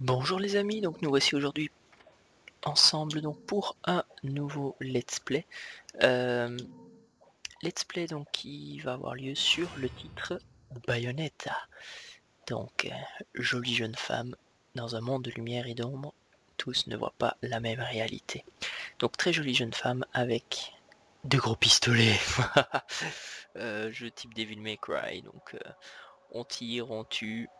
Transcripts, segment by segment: Bonjour les amis, donc nous voici aujourd'hui ensemble donc pour un nouveau let's play. Let's play donc qui va avoir lieu sur le titre Bayonetta. Donc jolie jeune femme dans un monde de lumière et d'ombre, tous ne voient pas la même réalité. Donc très jolie jeune femme avec de gros pistolets. Jeu type Devil May Cry, donc on tire, on tue.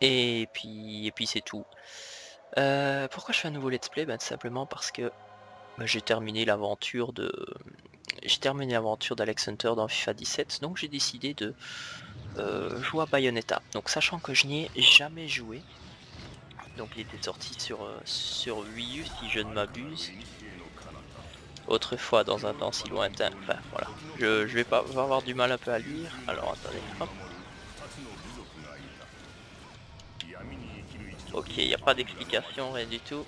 Et puis c'est tout. Pourquoi je fais un nouveau let's play? Ben, simplement parce que j'ai terminé l'aventure d'Alex Hunter dans FIFA 17. Donc j'ai décidé de jouer à Bayonetta. Donc sachant que je n'y ai jamais joué. Donc il était sorti sur Wii U si je ne m'abuse. Autrefois dans un temps si lointain. Enfin voilà. Je vais avoir du mal un peu à lire. Alors attendez. Hop. Ok, il n'y a pas d'explication, rien du tout.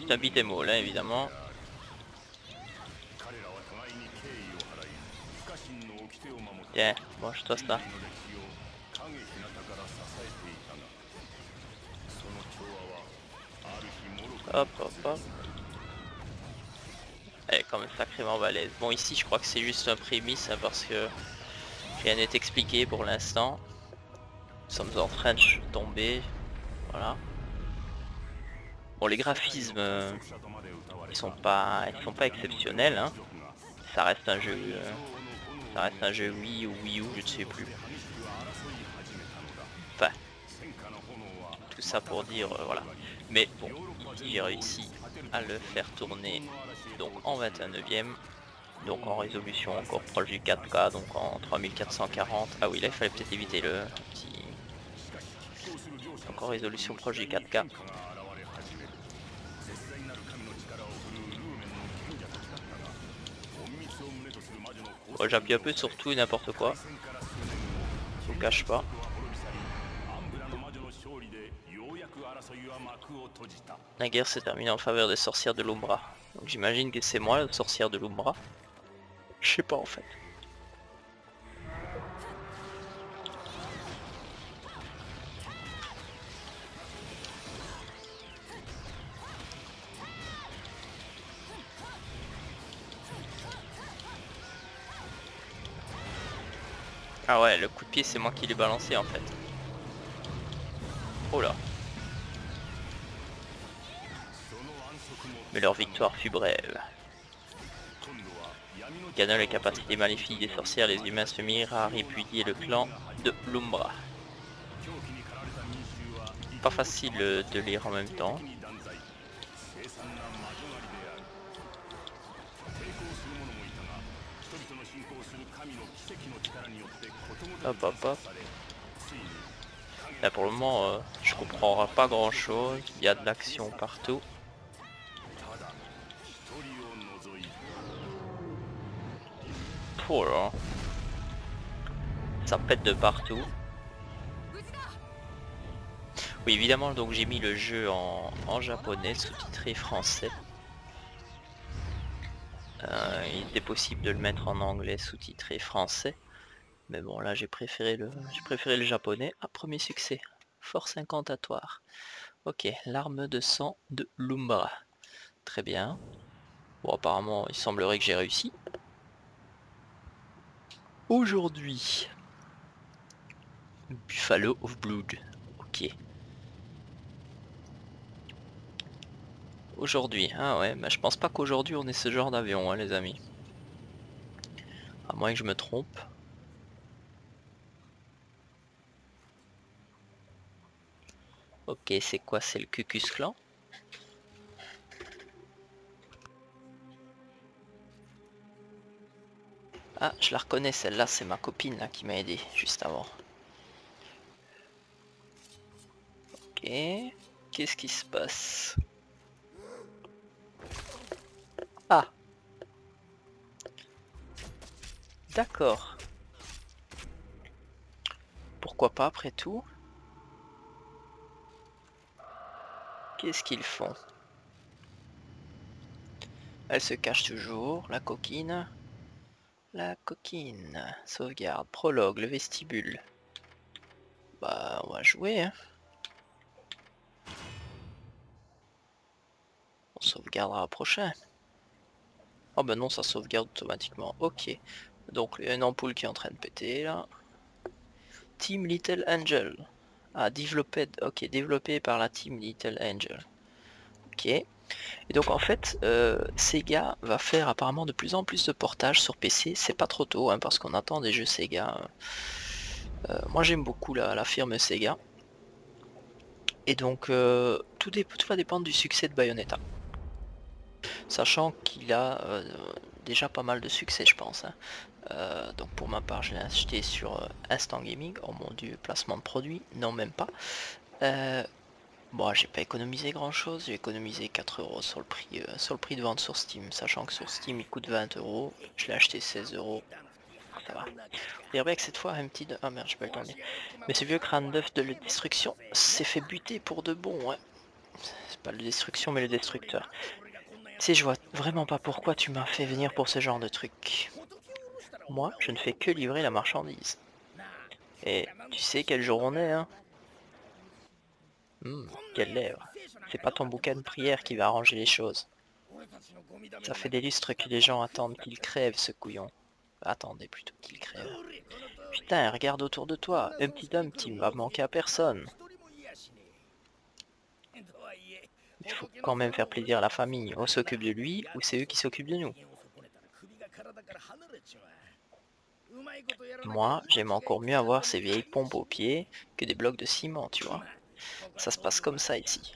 C'est un beat'em all, hein, évidemment. Tiens, mange-toi ça. Hop, hop, hop. Elle est quand même sacrément balèze. Bon, ici, je crois que c'est juste un prémisse, hein, parce que rien n'est expliqué pour l'instant. Nous sommes en train de tomber, voilà. Bon, les graphismes, ils sont pas exceptionnels, hein. Ça reste un jeu, Wii ou Wii U, je ne sais plus. Enfin, tout ça pour dire, voilà. Mais bon, j'ai réussi à le faire tourner, donc en 29e, donc en résolution encore proche du 4K, donc en 3440. Ah oui, là il fallait peut-être éviter le petit. Encore résolution proche du 4K. Bon, j'appuie un peu sur tout et n'importe quoi. Je vous cache pas. La guerre s'est terminée en faveur des sorcières de l'Ombra. Donc j'imagine que c'est moi la sorcière de l'Ombra. Je sais pas en fait. Ah ouais, le coup de pied c'est moi qui l'ai balancé en fait. Oh là. Mais leur victoire fut brève. Gagnant les capacités maléfiques des sorcières, les humains se mirent à répudier le clan de l'Ombra. Pas facile de lire en même temps. Hop hop hop. Là pour le moment je comprends pas grand chose, il y a de l'action partout. Oh là. Ça pète de partout. Oui évidemment donc j'ai mis le jeu en japonais, sous-titré français. Il était possible de le mettre en anglais sous-titré français. Mais bon là j'ai préféré le japonais. Ah, premier succès. Force incantatoire. Ok, l'arme de sang de l'Ombra. Très bien. Bon apparemment il semblerait que j'ai réussi. Aujourd'hui. Buffalo of Blood. Ok. Aujourd'hui, ah ouais, mais je pense pas qu'aujourd'hui on ait ce genre d'avion hein, les amis. À moins que je me trompe. Ok, c'est quoi? C'est le Cucus Clan. Ah, je la reconnais celle-là, c'est ma copine là qui m'a aidé juste avant. Ok, qu'est-ce qui se passe? Ah. D'accord. Pourquoi pas après tout? Qu'est-ce qu'ils font? Elle se cache toujours, la coquine. Sauvegarde, prologue, le vestibule. Bah, on va jouer. Hein. On sauvegardera prochain. Oh bah non, ça sauvegarde automatiquement. Ok. Donc, il y a une ampoule qui est en train de péter là. Team Little Angel. Ah, développé, ok, développé par la Team Little Angel. Ok. Et donc en fait, SEGA va faire apparemment de plus en plus de portages sur PC. C'est pas trop tôt, hein, parce qu'on attend des jeux SEGA. Moi j'aime beaucoup la firme SEGA. Et donc tout va dépendre du succès de Bayonetta. Sachant qu'il a déjà pas mal de succès, je pense. Hein. Donc pour ma part, je l'ai acheté sur Instant Gaming. Oh mon dieu, placement de produit. Non, même pas. Bon, j'ai pas économisé grand chose, j'ai économisé 4 € sur le prix de vente sur Steam, sachant que sur Steam il coûte 20 €, je l'ai acheté 16 €. Ça va. On dirait bien que cette fois un petit de... Ah merde, j'ai pas le temps de dire. Mais ce vieux crâne d'œuf de la destruction s'est fait buter pour de bon, ouais. C'est pas le destruction mais le destructeur. Tu sais, je vois vraiment pas pourquoi tu m'as fait venir pour ce genre de truc. Moi, je ne fais que livrer la marchandise. Et tu sais quel jour on est, hein? Quelle lèvre. C'est pas ton bouquin de prière qui va arranger les choses. Ça fait des lustres que les gens attendent qu'il crève, ce couillon. Attendez plutôt qu'il crève. Putain, regarde autour de toi. Un petit homme qui ne va manquer à personne. Il faut quand même faire plaisir à la famille. On s'occupe de lui ou c'est eux qui s'occupent de nous. Moi, j'aime encore mieux avoir ces vieilles pompes aux pieds que des blocs de ciment, tu vois. Ça se passe comme ça ici.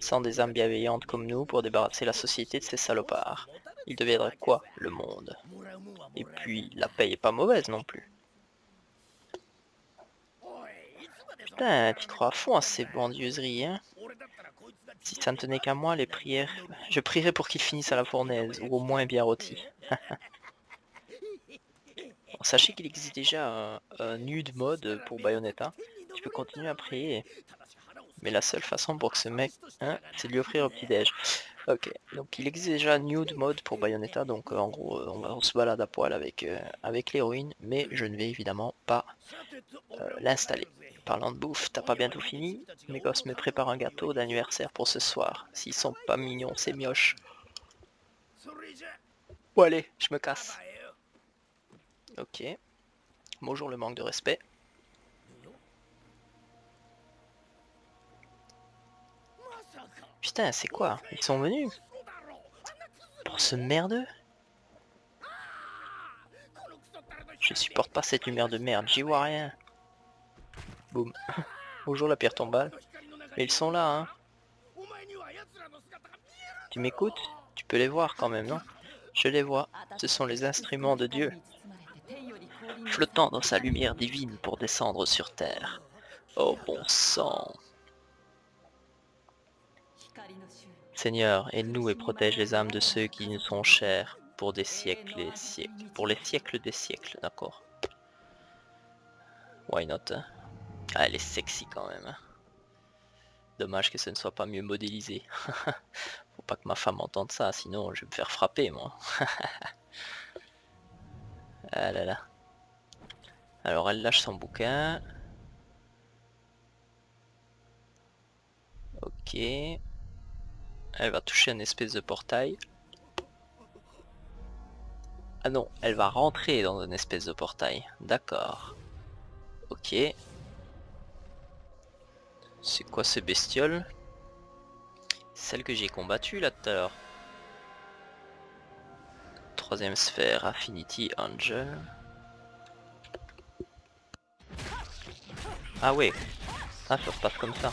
Sans des âmes bienveillantes comme nous pour débarrasser la société de ces salopards. Il deviendrait quoi, le monde? Et puis, la paye est pas mauvaise non plus. Putain, tu crois à fond à ces bandieuseries, hein? Si ça ne tenait qu'à moi, les prières... Je prierais pour qu'ils finissent à la fournaise, ou au moins bien rôtis. Bon, sachez qu'il existe déjà un nude mode pour Bayonetta. Tu peux continuer à prier. Mais la seule façon pour que ce mec... Hein, c'est de lui offrir au petit-déj. Ok, donc il existe déjà nude mode pour Bayonetta. Donc en gros, on se balade à poil avec l'héroïne. Mais je ne vais évidemment pas l'installer. Parlant de bouffe, t'as pas bientôt fini? Mes gosses me préparent un gâteau d'anniversaire pour ce soir. S'ils sont pas mignons, c'est mioche. Bon allez, je me casse. Ok. Bonjour le manque de respect. Putain, c'est quoi? Ils sont venus? Pour ce merdeux? Je supporte pas cette humeur de merde, j'y vois rien. Boum. Bonjour la pierre tombale. Mais ils sont là, hein. Tu m'écoutes? Tu peux les voir quand même, non? Je les vois. Ce sont les instruments de Dieu. Flottant dans sa lumière divine pour descendre sur terre. Oh bon sang. Seigneur, aide-nous et protège les âmes de ceux qui nous sont chers pour des siècles et siècles. Pour les siècles des siècles, d'accord. Why not, hein? Ah, elle est sexy quand même. Hein. Dommage que ce ne soit pas mieux modélisé. Faut pas que ma femme entende ça, sinon je vais me faire frapper moi. Ah là là. Alors elle lâche son bouquin. Ok. Elle va toucher une espèce de portail. Ah non, elle va rentrer dans une espèce de portail. D'accord. Ok. C'est quoi ces bestioles? Celle que j'ai combattue là tout à l'heure. Troisième sphère, Affinity Angel. Ah ouais. Ah, ça se passe comme ça.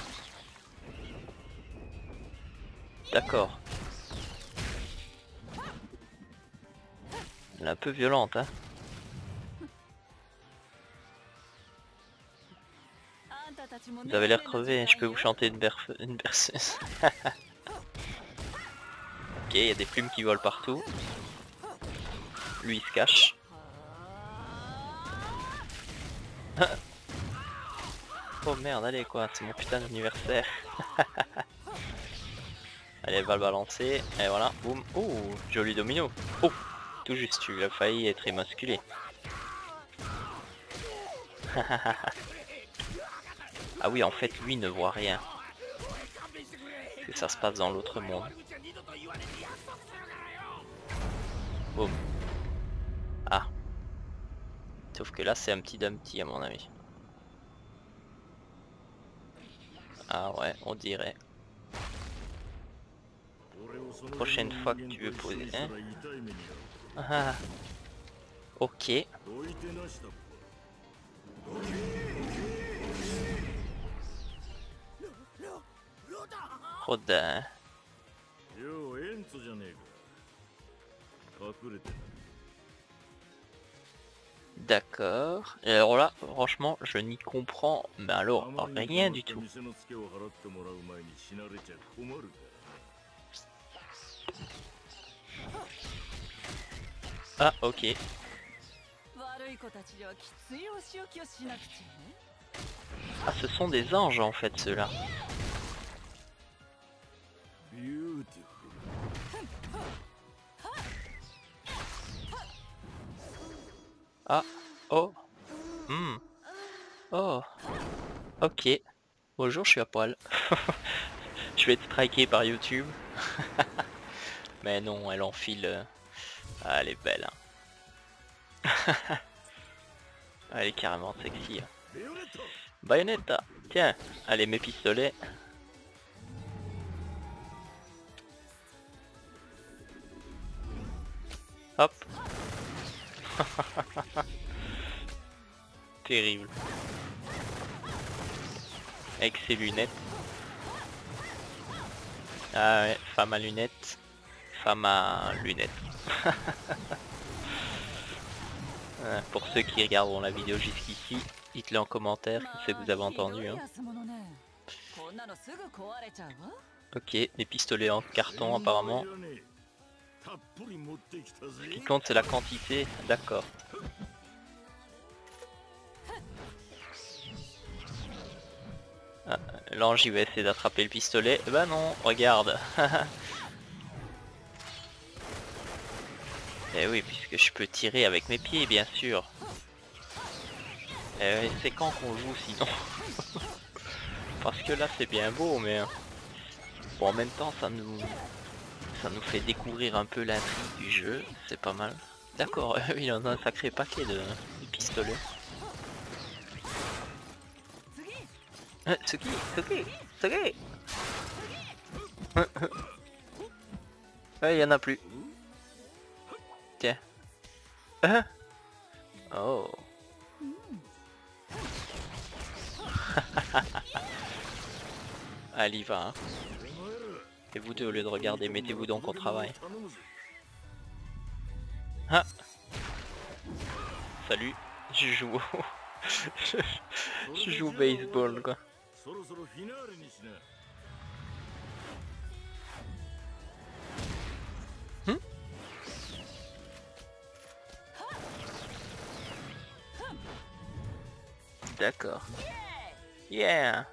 D'accord. Elle est un peu violente, hein. Vous avez l'air crevé, je peux vous chanter une berceuse. Ok, il y a des plumes qui volent partout. Lui, il se cache. Oh merde, allez quoi, c'est mon putain d'anniversaire. Allez, elle va le balancer, et voilà, boum, ouh, joli domino. Oh, tout juste, tu as failli être émasculé. Ah oui, en fait, lui ne voit rien. Et ça se passe dans l'autre monde. Boum. Ah. Sauf que là, c'est un petit dumpty à mon avis. Ah ouais, on dirait. Prochaine fois que tu veux poser... Hein? Ah. Ok. Rodin. D'accord. Et alors là, franchement, je n'y comprends, mais alors rien du tout. Ah, ok. Ah, ce sont des anges en fait, ceux-là. Ah, oh, mmh. Oh, ok. Bonjour, je suis à poil. Je vais être striké par YouTube. Mais non, elle enfile. Ah, elle est belle. Hein. Ah, elle est carrément sexy. Hein. Bayonetta, tiens, allez mes pistolets. Hop. Terrible. Avec ses lunettes. Ah ouais, femme à lunettes. Femme à lunettes. Pour ceux qui regarderont la vidéo jusqu'ici, dites-le en commentaire si vous avez entendu. Hein. Ok, les pistolets en carton apparemment. Ce qui compte c'est la quantité, d'accord. Ah, l'ange il va essayer d'attraper le pistolet, bah ben non, regarde. Eh oui, puisque je peux tirer avec mes pieds bien sûr. C'est quand qu'on joue sinon. Parce que là c'est bien beau mais... Bon en même temps ça nous fait découvrir un peu l'intrigue du jeu, c'est pas mal. D'accord, il en a un sacré paquet de pistolets. Tsuki, Tsuki, Tsuki. Il y en a plus. Tiens. Oh. Elle y va, hein. Et vous deux, au lieu de regarder, mettez-vous donc au travail. Ah. Salut, je joue au baseball quoi. D'accord. Yeah.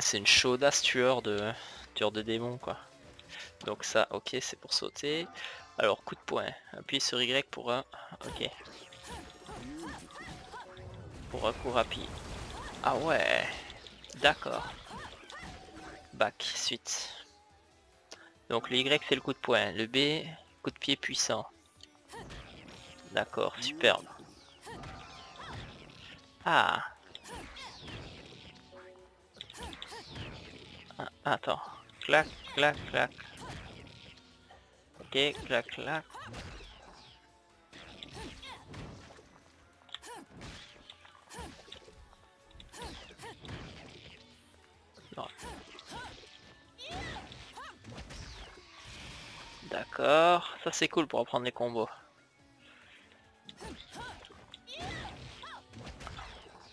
C'est une chaudasse tueur de démons quoi. Donc ça, ok, c'est pour sauter. Alors coup de poing, appuyez sur Y pour un... Ok. Pour un coup rapide. Ah ouais. D'accord. Back, suite. Donc le Y c'est le coup de poing, le B, coup de pied puissant. D'accord, superbe. Ah. Ah, attends. Clac, clac, clac. Ok, clac, clac. Non. D'accord, ça c'est cool pour apprendre les combos.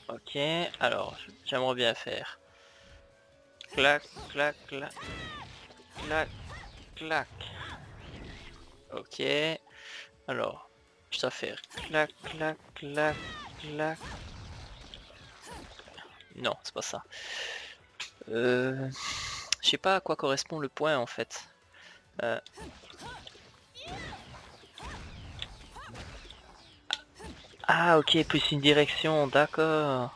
Ok, alors j'aimerais bien faire clac clac clac clac clac. Ok, alors je dois faire clac clac clac clac. Non, c'est pas ça. Je sais pas à quoi correspond le point en fait. Ah ok, plus une direction, d'accord.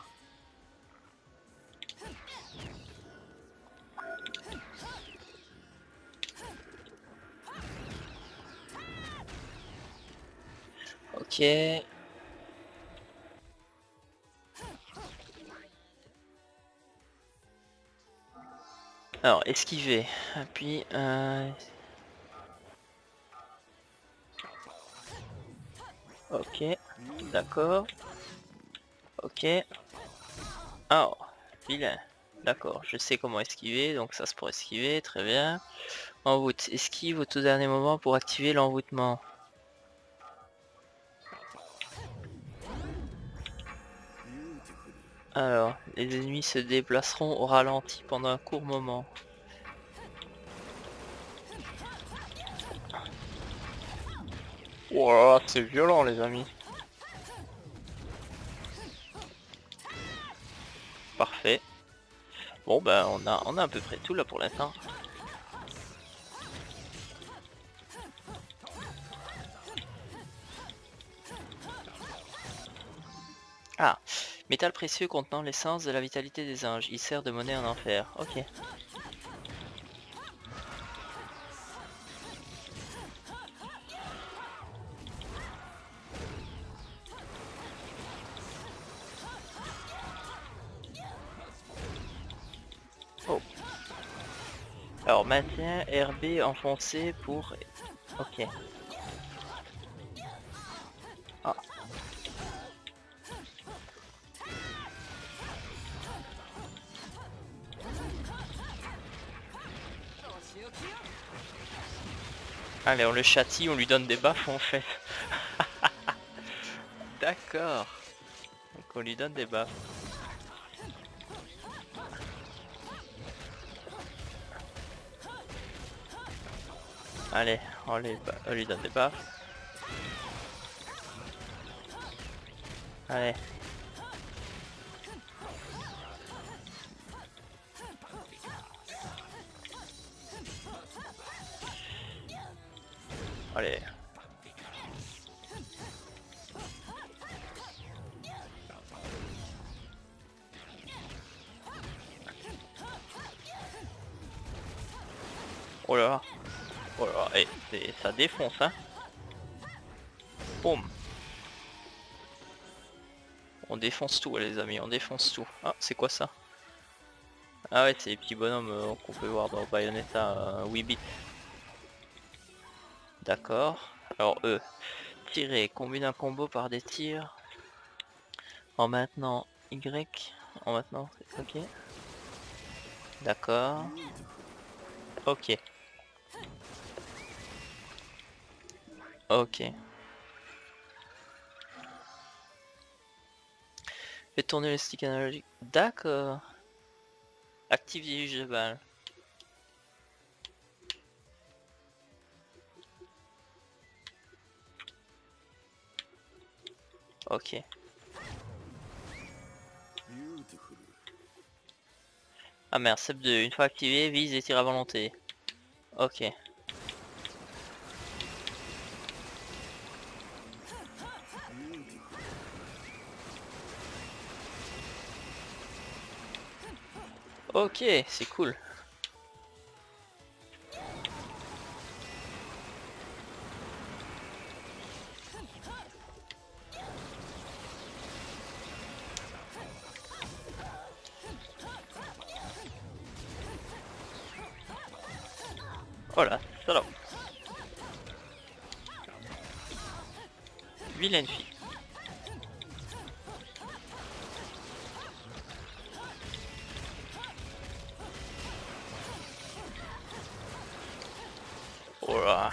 Ok. Alors, esquiver. Puis... Ok, d'accord. Ok. Oh, vilain. D'accord, je sais comment esquiver, donc ça se pourrait esquiver, très bien. Envoûte, esquive au tout dernier moment pour activer l'envoûtement. Alors, les ennemis se déplaceront au ralenti pendant un court moment. Ouah, c'est violent les amis. Parfait. Bon ben on a à peu près tout là pour l'instant. Ah, métal précieux contenant l'essence de la vitalité des anges. Il sert de monnaie en enfer. Ok. Oh. Alors maintien RB enfoncé pour... Ok. Ah. Allez, on le châtie, on lui donne des baffes en fait. D'accord. Donc on lui donne des baffes. Allez, on lui donne des baffes. Allez. Allez. Oh là là. Oh là là. Et ça défonce hein. Boum. On défonce tout les amis, on défonce tout. Ah c'est quoi ça? Ah ouais c'est les petits bonhommes qu'on peut voir dans Bayonetta Wii Bit. D'accord. Alors eux. Tirer. Combine un combo par des tirs. En maintenant Y. En maintenant. Ok. D'accord. Ok. Ok. Fais tourner le stick analogique. D'accord. Active les juges de balle. Ok. Ah merde, step 2. Une fois activé, vise et tire à volonté. Ok. Ok, c'est cool. Voilà, ça là. Vilaine fille. Oh là.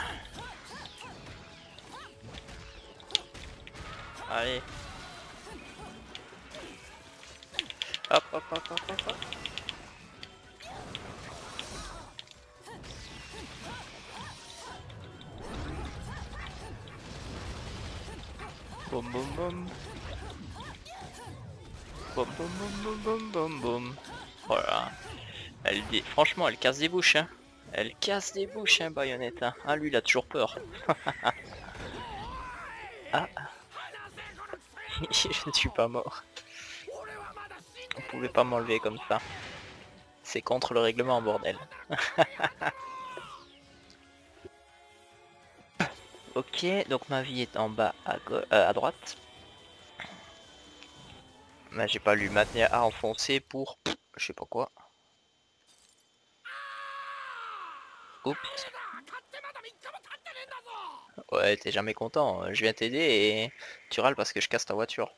Allez. Hop hop hop hop hop hop. Boum boum boum. Boum boum boum boum boum boum. Voilà. Franchement elle casse des bouches hein. Elle casse des bouches hein Bayonetta. Ah lui il a toujours peur. Ah. Je ne suis pas mort. Vous pouvez pas m'enlever comme ça. C'est contre le règlement, bordel. Ok, donc ma vie est en bas à droite. Bah, j'ai pas lu maintenir à enfoncer pour... je sais pas quoi. Oups. Ouais, t'es jamais content. Je viens t'aider et tu râles parce que je casse ta voiture.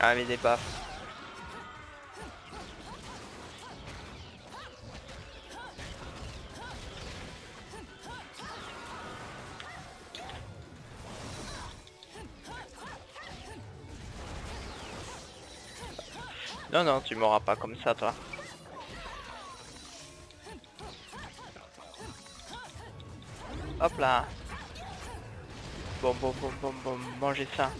Ah mais des baffes. Non non, tu m'auras pas comme ça toi. Hop là. Bon, mangez ça.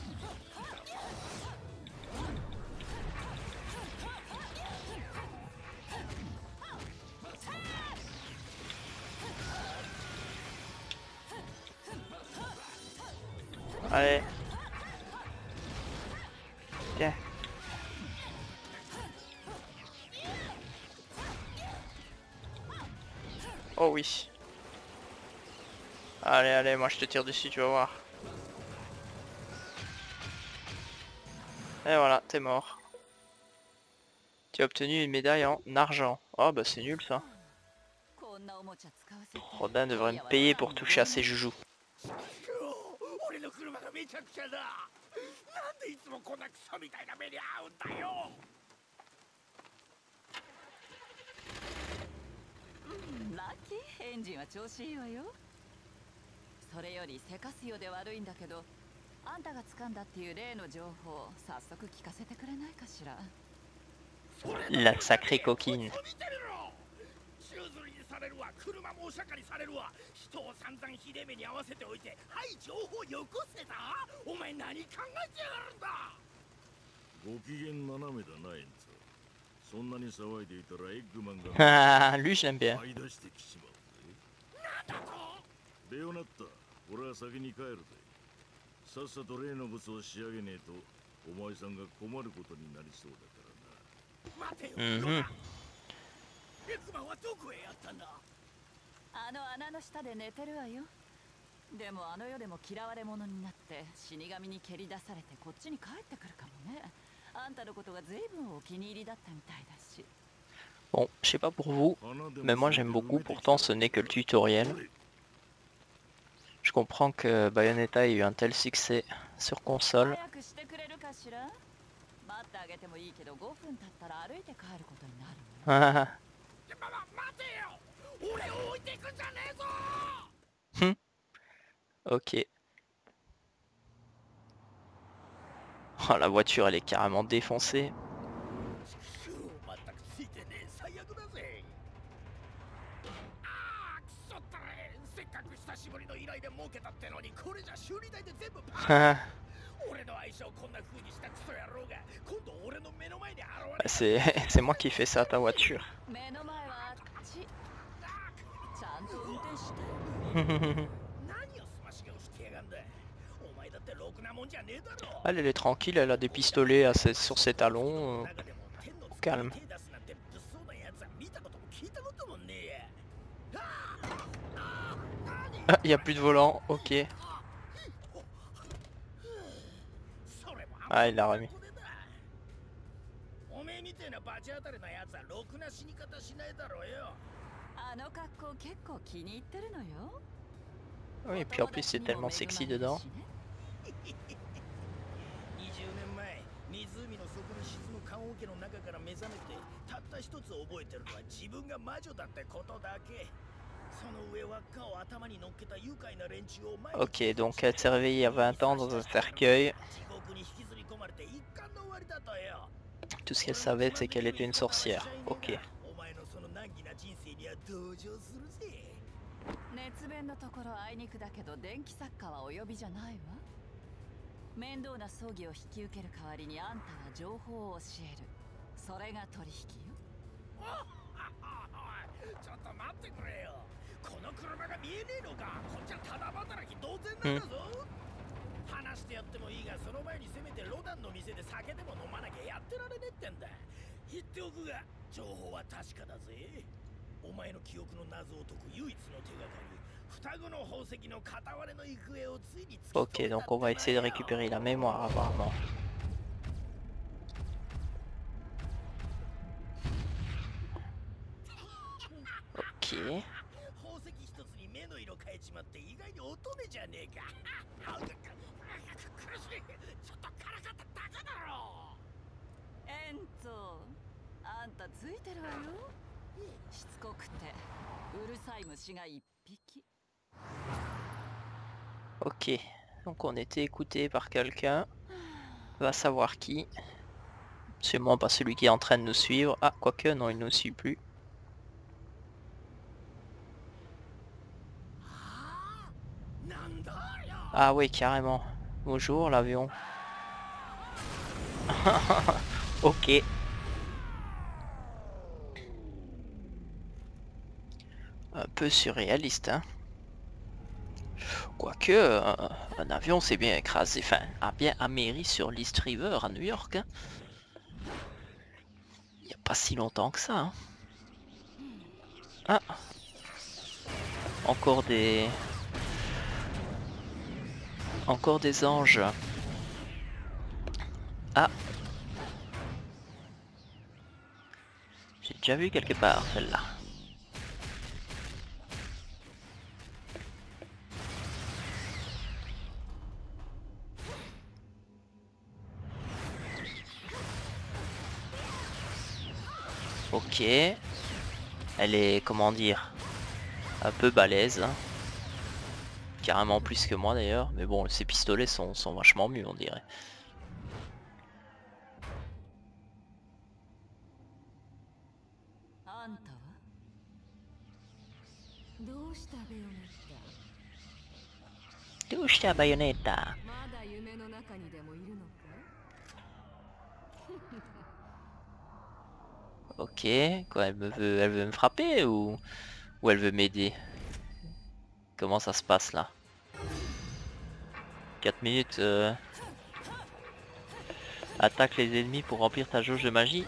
Allez. Tiens. Oh oui. Allez, allez, moi je te tire dessus, tu vas voir. Et voilà, t'es mort. Tu as obtenu une médaille en argent. Oh bah c'est nul ça. Rodin devrait me payer pour toucher à ses joujoux. La sacrée coquine. Ah, lui je l'aime bien. Mm-hmm. Bon, je sais pas pour vous, mais moi j'aime beaucoup, pourtant ce n'est que le tutoriel. Je comprends que Bayonetta ait eu un tel succès sur console. Ok. Oh, la voiture elle est carrément défoncée. C'est moi qui fais ça à ta voiture. Elle est tranquille, elle a des pistolets à ses, sur ses talons. Calme. Ah, il n'y a plus de volant, ok. Ah, il l'a remis. Oui, et puis en plus c'est tellement sexy dedans. Ok, donc elle s'est réveillée à 20 ans dans un cercueil. Tout ce qu'elle savait c'est qu'elle était une sorcière. Ok. 面倒な葬儀を引き受ける代わりにあんたは情報を教える。それが取引よ。ちょっと待ってくれよ。この車が見えねえのか。こっちはただ働き同然なんだぞ。話してやってもいいが、その前にせめてロダンの店で酒でも飲まなきゃやってられねえってんだ。言っておくが、情報は確かだぜ。お前の記憶の謎を解く唯一の手がかり。Ok, donc on va essayer de récupérer la mémoire apparemment. Ok. Ok, donc on était écouté par quelqu'un, va savoir qui. Sûrement pas celui qui est en train de nous suivre. Ah, quoique non, il ne nous suit plus. Ah oui, carrément. Bonjour l'avion. Ok. Un peu surréaliste, hein. Quoique, un avion s'est bien écrasé, enfin, a bien améri sur l'East River à New York, hein. Il n'y a pas si longtemps que ça, hein. Ah. Encore des anges. Ah. J'ai déjà vu quelque part, celle-là. Ok, elle est, comment dire, un peu balèze, hein. Carrément plus que moi d'ailleurs, mais bon, ses pistolets sont vachement mieux, on dirait. Douche-ta Bayonetta. Ok, quoi, elle veut me frapper ou elle veut m'aider? Comment ça se passe là? 4 minutes. Attaque les ennemis pour remplir ta jauge de magie.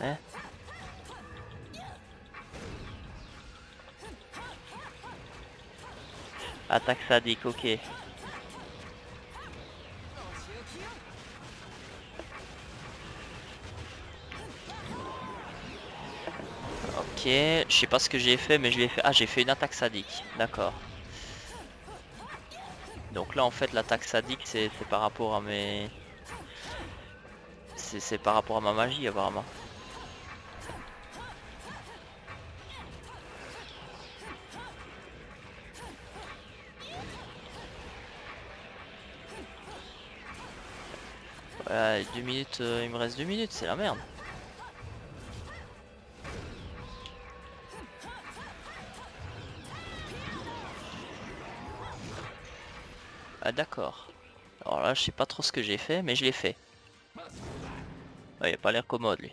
Hein? Attaque sadique, ok. Ok, je sais pas ce que j'ai fait, mais je lui ai fait... Ah, j'ai fait une attaque sadique, d'accord. Donc là, en fait, l'attaque sadique, c'est par rapport à mes... C'est par rapport à ma magie, apparemment. Voilà, 2 minutes, il me reste 2 minutes, c'est la merde. Ah d'accord. Alors là je sais pas trop ce que j'ai fait, mais je l'ai fait. Ah, il a pas l'air commode lui.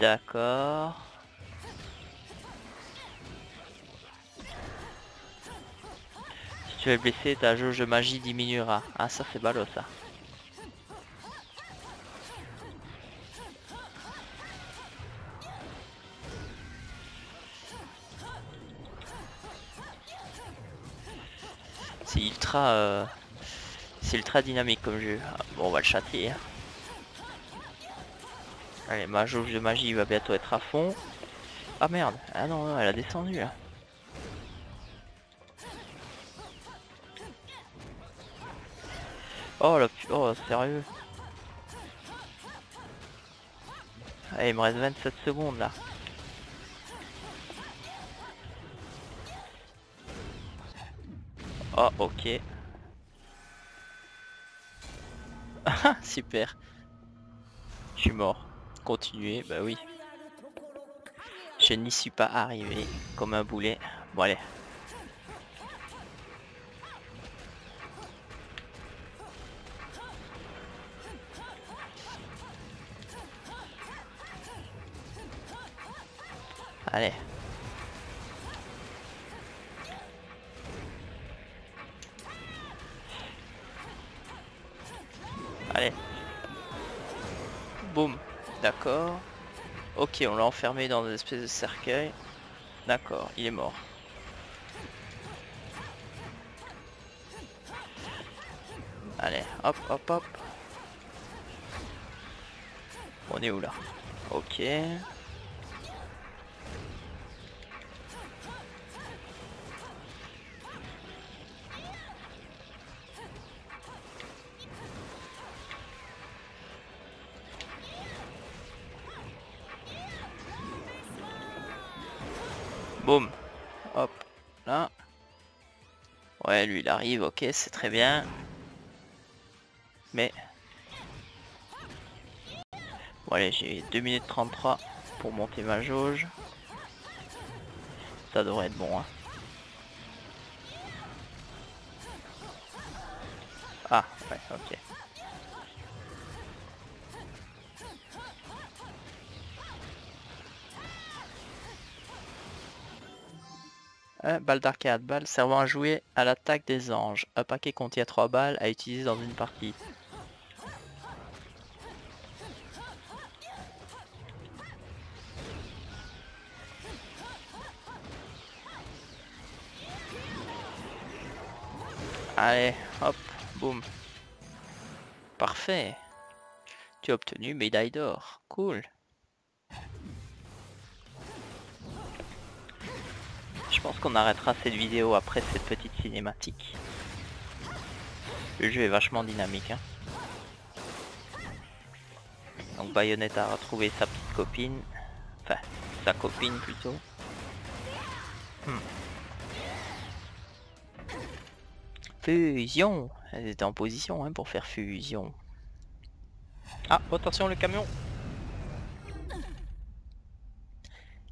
D'accord. Si tu es blessé, ta jauge de magie diminuera. Ah ça c'est ballot ça. C'est ultra dynamique comme jeu. Ah, bon, on va le châtier. Allez, ma jauge de magie va bientôt être à fond. Ah merde, ah non, non, elle a descendu là. Oh la putain, oh, sérieux. Allez, il me reste 27 secondes là. Oh ok. Super. Je suis mort. Continuez, bah oui. Je Je n'y suis pas arrivé comme un boulet. Bon allez. Allez. Allez. Boum. D'accord. Ok, on l'a enfermé dans une espèce de cercueil. D'accord, il est mort. Allez, hop, hop, hop. On est où là? Ok. Boum. Hop. Là. Ouais, lui il arrive, ok, c'est très bien. Mais... bon allez, j'ai 2 minutes 33 pour monter ma jauge. Ça devrait être bon, hein. Ah, ouais, ok. Balle d'arcade, balle servant à jouer à l'attaque des anges. Un paquet contient 3 balles à utiliser dans une partie. Allez, hop, boum. Parfait. Tu as obtenu médaille d'or. Cool. Je pense qu'on arrêtera cette vidéo après cette petite cinématique. Le jeu est vachement dynamique, hein. Donc Bayonetta a retrouvé sa petite copine. Enfin, sa copine plutôt. Fusion. Elle était en position, hein, pour faire fusion. Ah, attention le camion.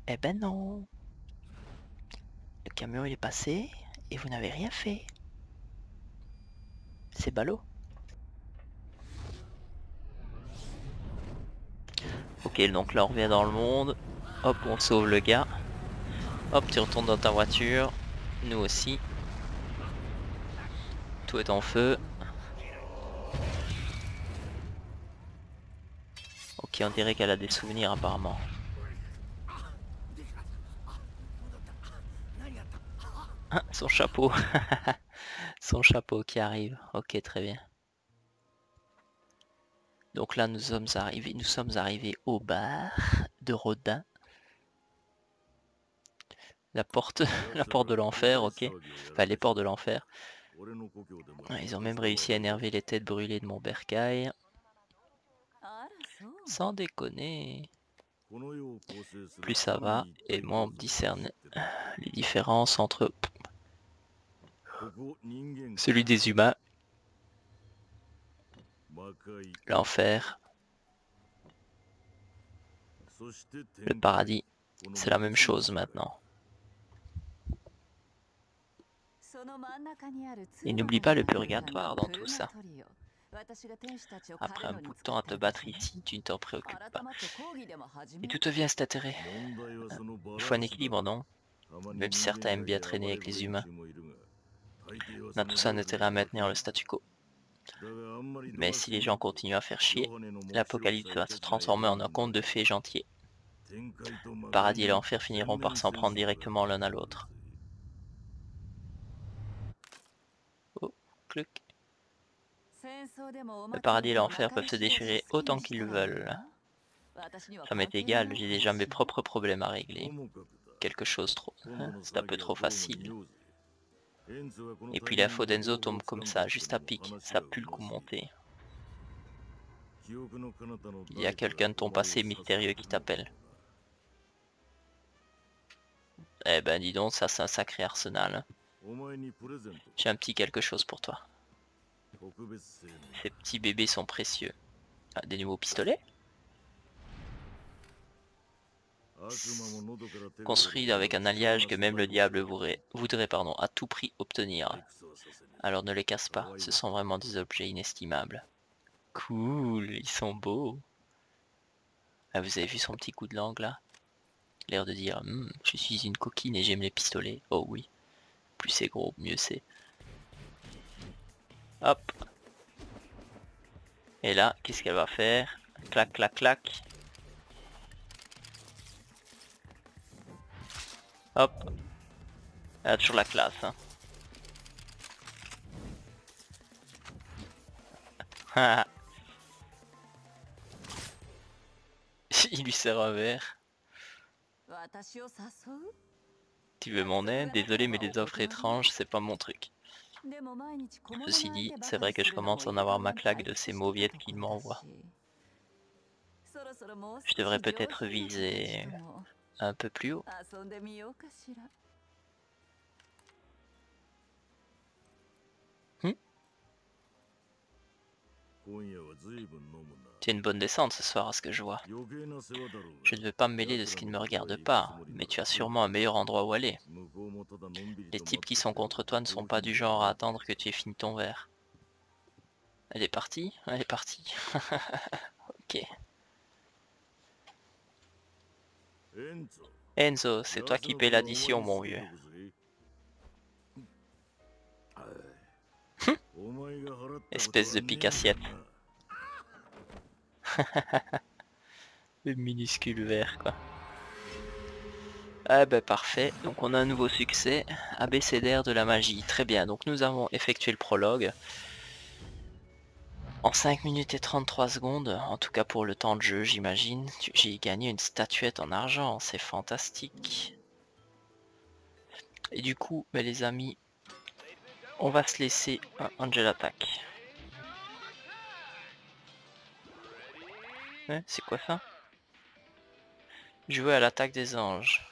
Eh ben non. Le camion il est passé et vous n'avez rien fait. C'est ballot. Ok, donc là on revient dans le monde. Hop, on sauve le gars. Hop, tu retournes dans ta voiture. Nous aussi. Tout est en feu. Ok, on dirait qu'elle a des souvenirs apparemment. Son chapeau. Son chapeau qui arrive. Ok, très bien. Donc là nous sommes arrivés au bar de Rodin. La porte de l'enfer, ok. Enfin les portes de l'enfer. Ils ont même réussi à énerver les têtes brûlées de mon bercail. Sans déconner. Plus ça va et moi on discerne les différences entre celui des humains, l'enfer, le paradis, c'est la même chose maintenant. Et n'oublie pas le purgatoire dans tout ça. Après un bout de temps à te battre ici, tu ne t'en préoccupes pas. Et tout devient stationnaire. Il faut un équilibre, non? Même si certains aiment bien traîner avec les humains. On a tous un intérêt à maintenir le statu quo. Mais si les gens continuent à faire chier, l'apocalypse va se transformer en un conte de fées gentil. Le paradis et l'enfer finiront par s'en prendre directement l'un à l'autre. Oh, cluc. Le paradis et l'enfer peuvent se déchirer autant qu'ils veulent. Ça m'est égal, j'ai déjà mes propres problèmes à régler. Quelque chose trop... c'est un peu trop facile. Et puis la faute d'Enzo tombe comme ça, juste à pic, ça pue le coup monté. Il y a quelqu'un de ton passé mystérieux qui t'appelle. Eh ben dis donc, ça c'est un sacré arsenal. J'ai un petit quelque chose pour toi. Ces petits bébés sont précieux. Ah, des nouveaux pistolets? construit avec un alliage que même le diable voudrait à tout prix obtenir. Alors ne les casse pas, ce sont vraiment des objets inestimables. Cool, ils sont beaux. Ah, vous avez vu son petit coup de langue là? L'air de dire, je suis une coquine et j'aime les pistolets. Oh oui, plus c'est gros, mieux c'est. Hop. Et là, qu'est-ce qu'elle va faire? Clac, clac, clac. Hop. Elle a toujours la classe, hein. Il lui sert un verre. Tu veux mon aide? Désolé, mais les offres étranges, c'est pas mon truc. Ceci dit, c'est vrai que je commence à en avoir ma claque de ces mauviettes qu'il m'envoie. Je devrais peut-être viser un peu plus haut. Tu as une bonne descente ce soir à ce que je vois. Je ne veux pas me mêler de ce qui ne me regarde pas, mais tu as sûrement un meilleur endroit où aller. Les types qui sont contre toi ne sont pas du genre à attendre que tu aies fini ton verre. Elle est partie? Elle est partie. Ok. Enzo, c'est toi qui paie l'addition, mon vieux. Espèce de pique-assiette. Le minuscule vert, quoi. Ah bah parfait, donc on a un nouveau succès, abécédaire de la magie. Très bien, donc nous avons effectué le prologue en 5 minutes et 33 secondes, en tout cas pour le temps de jeu j'imagine. J'ai gagné une statuette en argent, c'est fantastique. Et du coup, bah les amis, on va se laisser un Angel Attack. C'est quoi ça? Jouer à l'attaque des anges.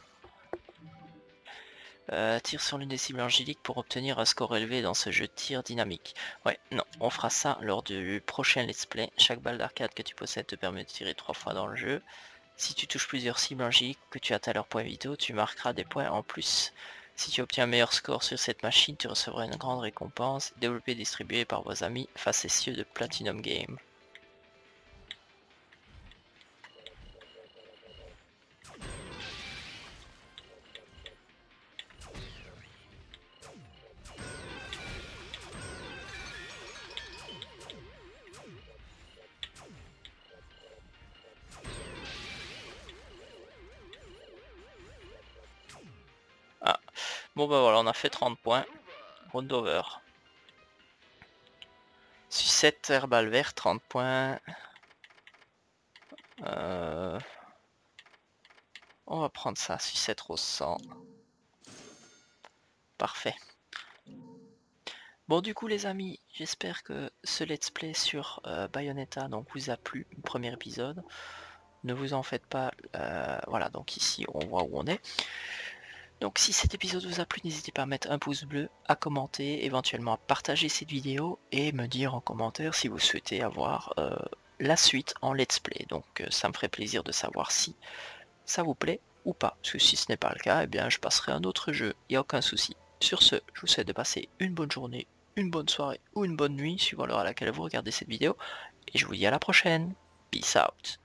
Tire sur l'une des cibles angéliques pour obtenir un score élevé dans ce jeu de tir dynamique. Ouais, non, on fera ça lors du prochain let's play. Chaque balle d'arcade que tu possèdes te permet de tirer 3 fois dans le jeu. Si tu touches plusieurs cibles angéliques que tu atteins leur point vitaux, tu marqueras des points en plus. Si tu obtiens un meilleur score sur cette machine, tu recevras une grande récompense, développée et distribuée par vos amis facétieux de Platinum Games. Bon bah voilà, on a fait 30 points, round over. Sucette, herbal vert, 30 points. On va prendre ça, sucette rose 100. Parfait. Bon du coup les amis, j'espère que ce let's play sur Bayonetta donc, vous a plu, le premier épisode. Ne vous en faites pas, voilà donc ici on voit où on est. Donc si cet épisode vous a plu, n'hésitez pas à mettre un pouce bleu, à commenter, éventuellement à partager cette vidéo et me dire en commentaire si vous souhaitez avoir la suite en let's play. Donc ça me ferait plaisir de savoir si ça vous plaît ou pas. Parce que si ce n'est pas le cas, eh bien je passerai à un autre jeu, il n'y a aucun souci. Sur ce, je vous souhaite de passer une bonne journée, une bonne soirée ou une bonne nuit, suivant l'heure à laquelle vous regardez cette vidéo. Et je vous dis à la prochaine. Peace out.